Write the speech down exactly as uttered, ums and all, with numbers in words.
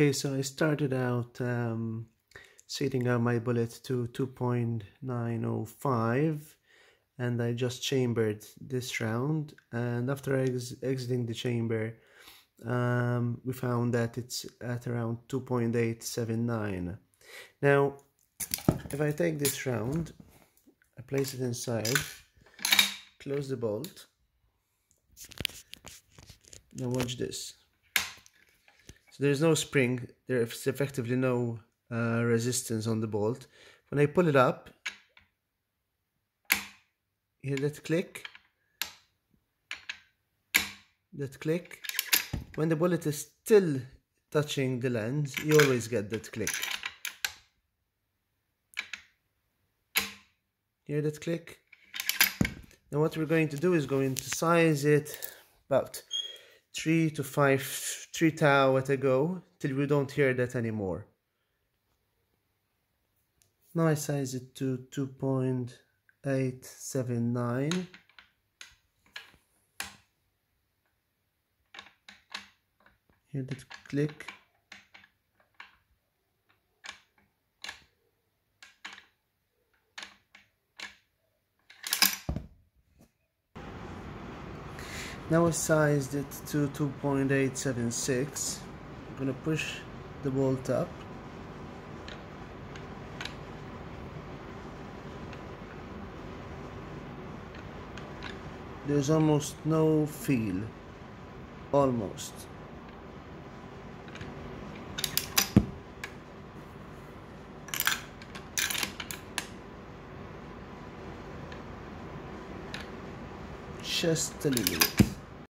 Okay, so I started out um, setting up my bullet to two point nine oh five, and I just chambered this round, and after ex exiting the chamber um, we found that it's at around two point eight seven nine. Now if I take this round, I place it inside, close the bolt, now watch this. So there's no spring, there's effectively no uh, resistance on the bolt. When I pull it up, here, that click, that click. When the bullet is still touching the lens, you always get that click. Hear that click? Now what we're going to do is going to size it about three to five, three tau at a go, till we don't hear that anymore. Now I size it to two point eight seven nine. Hear that click? Now I sized it to two point eight seven six. I'm gonna push the bolt up. There's almost no feel. Almost. Just a little bit.